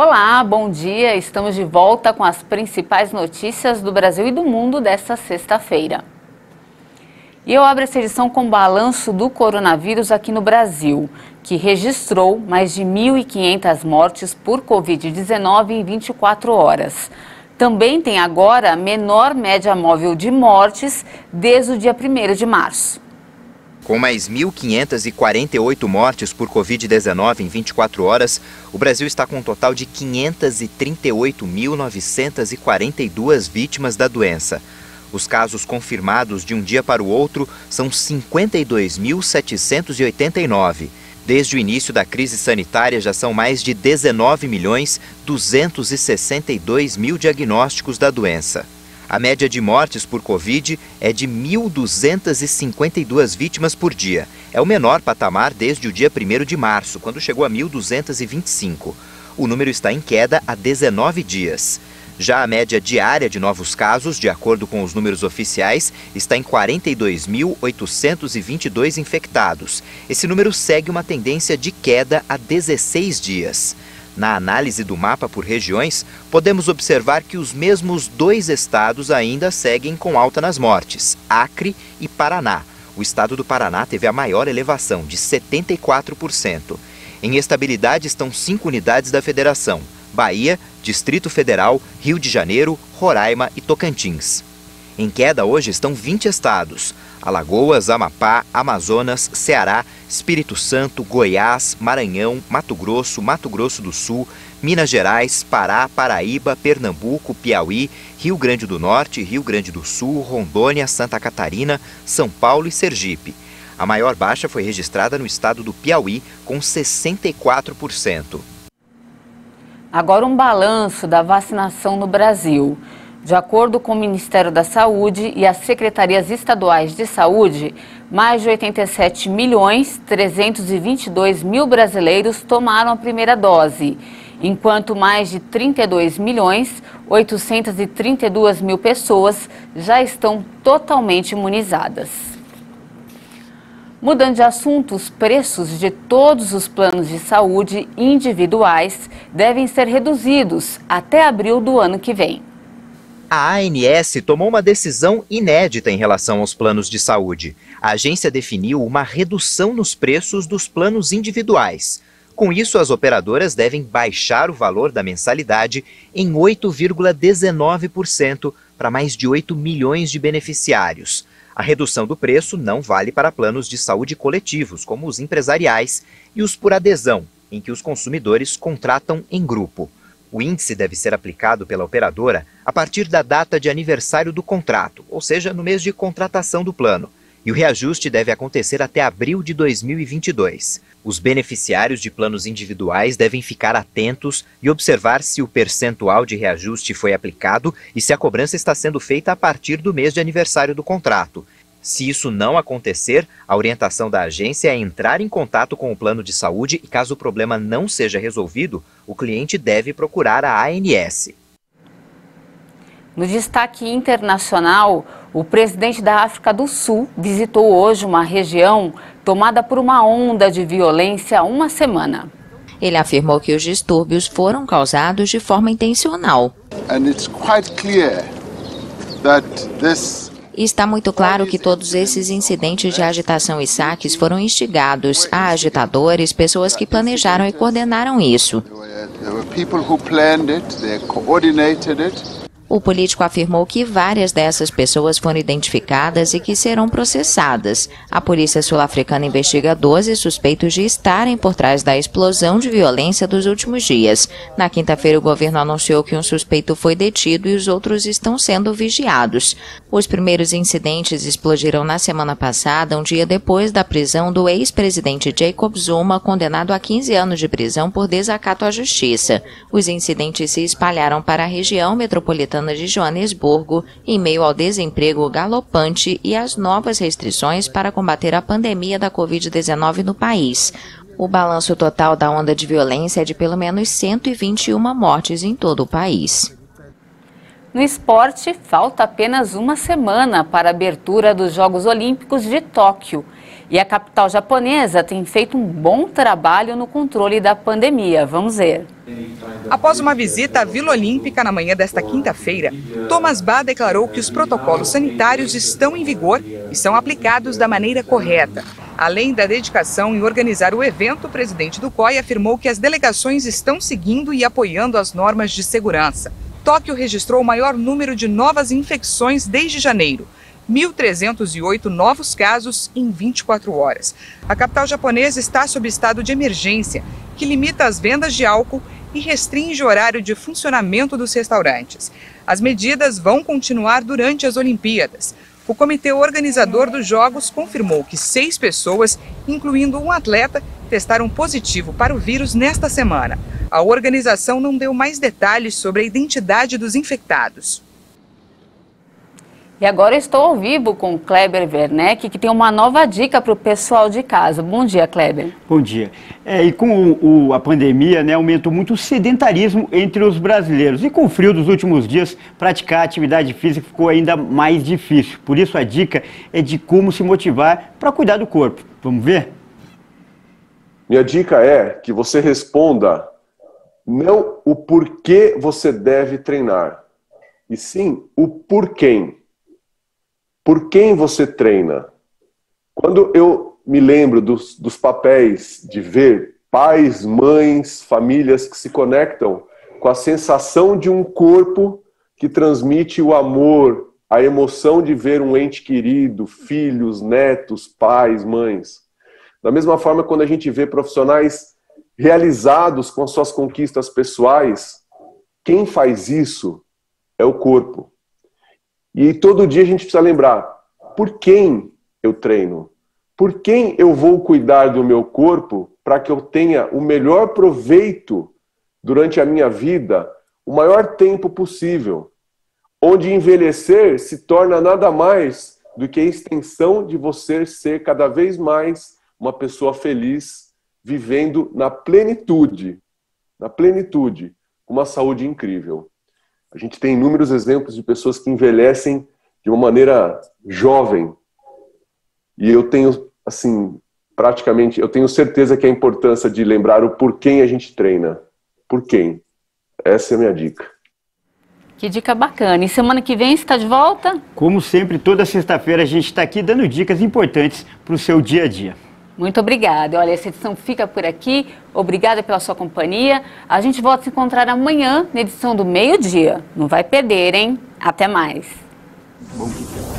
Olá, bom dia. Estamos de volta com as principais notícias do Brasil e do mundo desta sexta-feira. E eu abro essa edição com o balanço do coronavírus aqui no Brasil, que registrou mais de 1.500 mortes por Covid-19 em 24 horas. Também tem agora a menor média móvel de mortes desde o dia 1º de março. Com mais 1.548 mortes por Covid-19 em 24 horas, o Brasil está com um total de 538.942 vítimas da doença. Os casos confirmados de um dia para o outro são 52.789. Desde o início da crise sanitária já são mais de 19.262.000 diagnósticos da doença. A média de mortes por Covid é de 1.252 vítimas por dia. É o menor patamar desde o dia 1º de março, quando chegou a 1.225. O número está em queda há 19 dias. Já a média diária de novos casos, de acordo com os números oficiais, está em 42.822 infectados. Esse número segue uma tendência de queda há 16 dias. Na análise do mapa por regiões, podemos observar que os mesmos dois estados ainda seguem com alta nas mortes, Acre e Paraná. O estado do Paraná teve a maior elevação, de 74%. Em estabilidade estão 5 unidades da federação: Bahia, Distrito Federal, Rio de Janeiro, Roraima e Tocantins. Em queda hoje estão 20 estados: Alagoas, Amapá, Amazonas, Ceará, Espírito Santo, Goiás, Maranhão, Mato Grosso, Mato Grosso do Sul, Minas Gerais, Pará, Paraíba, Pernambuco, Piauí, Rio Grande do Norte, Rio Grande do Sul, Rondônia, Santa Catarina, São Paulo e Sergipe. A maior baixa foi registrada no estado do Piauí, com 64%. Agora um balanço da vacinação no Brasil. De acordo com o Ministério da Saúde e as Secretarias Estaduais de Saúde, mais de 87.322.000 brasileiros tomaram a primeira dose, enquanto mais de 32.832.000 pessoas já estão totalmente imunizadas. Mudando de assunto, os preços de todos os planos de saúde individuais devem ser reduzidos até abril do ano que vem. A ANS tomou uma decisão inédita em relação aos planos de saúde. A agência definiu uma redução nos preços dos planos individuais. Com isso, as operadoras devem baixar o valor da mensalidade em 8,19% para mais de 8 milhões de beneficiários. A redução do preço não vale para planos de saúde coletivos, como os empresariais, e os por adesão, em que os consumidores contratam em grupo. O índice deve ser aplicado pela operadora a partir da data de aniversário do contrato, ou seja, no mês de contratação do plano. E o reajuste deve acontecer até abril de 2022. Os beneficiários de planos individuais devem ficar atentos e observar se o percentual de reajuste foi aplicado e se a cobrança está sendo feita a partir do mês de aniversário do contrato. Se isso não acontecer, a orientação da agência é entrar em contato com o plano de saúde e, caso o problema não seja resolvido, o cliente deve procurar a ANS. No destaque internacional, o presidente da África do Sul visitou hoje uma região tomada por uma onda de violência há uma semana. Ele afirmou que os distúrbios foram causados de forma intencional. E está muito claro que todos esses incidentes de agitação e saques foram instigados a agitadores, pessoas que planejaram e coordenaram isso. O político afirmou que várias dessas pessoas foram identificadas e que serão processadas. A polícia sul-africana investiga 12 suspeitos de estarem por trás da explosão de violência dos últimos dias. Na quinta-feira, o governo anunciou que um suspeito foi detido e os outros estão sendo vigiados. Os primeiros incidentes explodiram na semana passada, um dia depois da prisão do ex-presidente Jacob Zuma, condenado a 15 anos de prisão por desacato à justiça. Os incidentes se espalharam para a região metropolitana de Joanesburgo, em meio ao desemprego galopante e às novas restrições para combater a pandemia da Covid-19 no país. O balanço total da onda de violência é de pelo menos 121 mortes em todo o país. No esporte, falta apenas uma semana para a abertura dos Jogos Olímpicos de Tóquio. E a capital japonesa tem feito um bom trabalho no controle da pandemia. Vamos ver. Após uma visita à Vila Olímpica na manhã desta quinta-feira, Thomas Bach declarou que os protocolos sanitários estão em vigor e são aplicados da maneira correta. Além da dedicação em organizar o evento, o presidente do COI afirmou que as delegações estão seguindo e apoiando as normas de segurança. Tóquio registrou o maior número de novas infecções desde janeiro. 1.308 novos casos em 24 horas. A capital japonesa está sob estado de emergência, que limita as vendas de álcool e restringe o horário de funcionamento dos restaurantes. As medidas vão continuar durante as Olimpíadas. O comitê organizador dos Jogos confirmou que 6 pessoas, incluindo um atleta, testaram positivo para o vírus nesta semana. A organização não deu mais detalhes sobre a identidade dos infectados. E agora estou ao vivo com o Kleber Werneck, que tem uma nova dica para o pessoal de casa. Bom dia, Kleber. Bom dia. E com a pandemia, né, aumentou muito o sedentarismo entre os brasileiros. E com o frio dos últimos dias, praticar atividade física ficou ainda mais difícil. Por isso, a dica é de como se motivar para cuidar do corpo. Vamos ver? Minha dica é que você responda não o porquê você deve treinar, e sim o porquê. Por quem você treina? Quando eu me lembro dos papéis de ver pais, mães, famílias que se conectam com a sensação de um corpo que transmite o amor, a emoção de ver um ente querido, filhos, netos, pais, mães. Da mesma forma, quando a gente vê profissionais realizados com suas conquistas pessoais, quem faz isso é o corpo. E todo dia a gente precisa lembrar, por quem eu treino? Por quem eu vou cuidar do meu corpo para que eu tenha o melhor proveito durante a minha vida, o maior tempo possível? Onde envelhecer se torna nada mais do que a extensão de você ser cada vez mais uma pessoa feliz, vivendo na plenitude, com uma saúde incrível. A gente tem inúmeros exemplos de pessoas que envelhecem de uma maneira jovem. E eu tenho, assim, praticamente, eu tenho certeza que a importância de lembrar o por quem a gente treina. Por quem? Essa é a minha dica. Que dica bacana. E semana que vem você está de volta? Como sempre, toda sexta-feira a gente está aqui dando dicas importantes para o seu dia a dia. Muito obrigada. Olha, essa edição fica por aqui. Obrigada pela sua companhia. A gente volta a se encontrar amanhã na edição do meio-dia. Não vai perder, hein? Até mais. Bom dia.